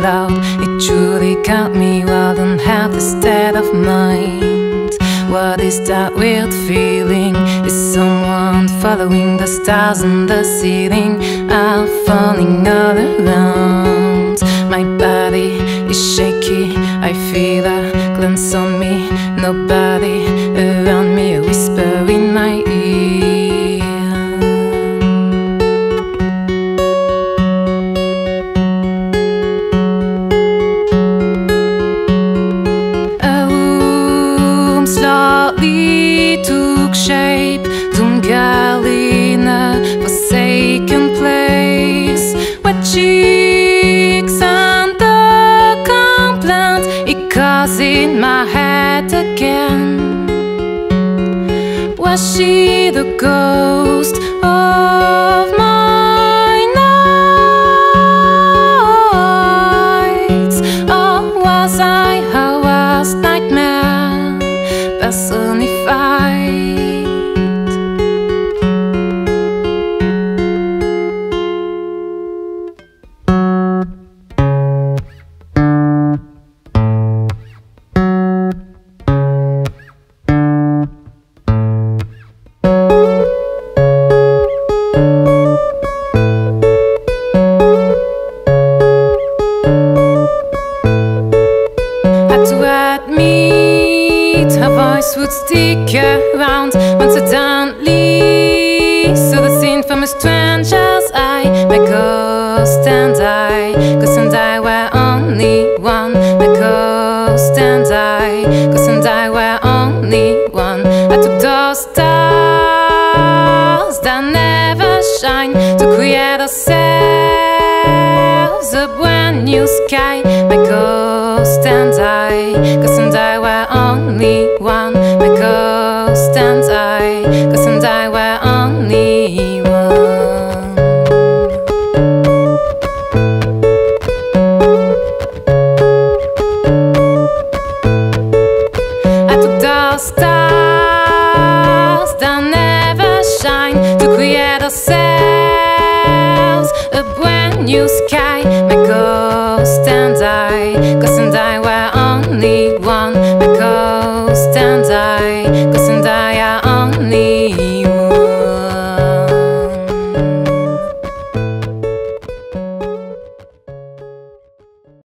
loud. It truly got me wild and had the state of mind. What is that weird feeling? Is someone following the stars on the ceiling? I'm falling all around. My body is shaky, I feel a glance on me. Nobody around me, a whisper in my ear. Took shape, Dungali in a forsaken place, where chicks and the complaint, it goes in my head again. Was she the ghost of my nights, or was I her worst nightmare personified? Her voice would stick around once suddenly, so the scene from a stranger's eye. My ghost and I were only one. My ghost and I were only one. I took those stars that never shine to create ourselves a brand new sky. My ghost and I were only one. My ghost and I were only one. I took those stars that never shine to create ourselves a brand new sky.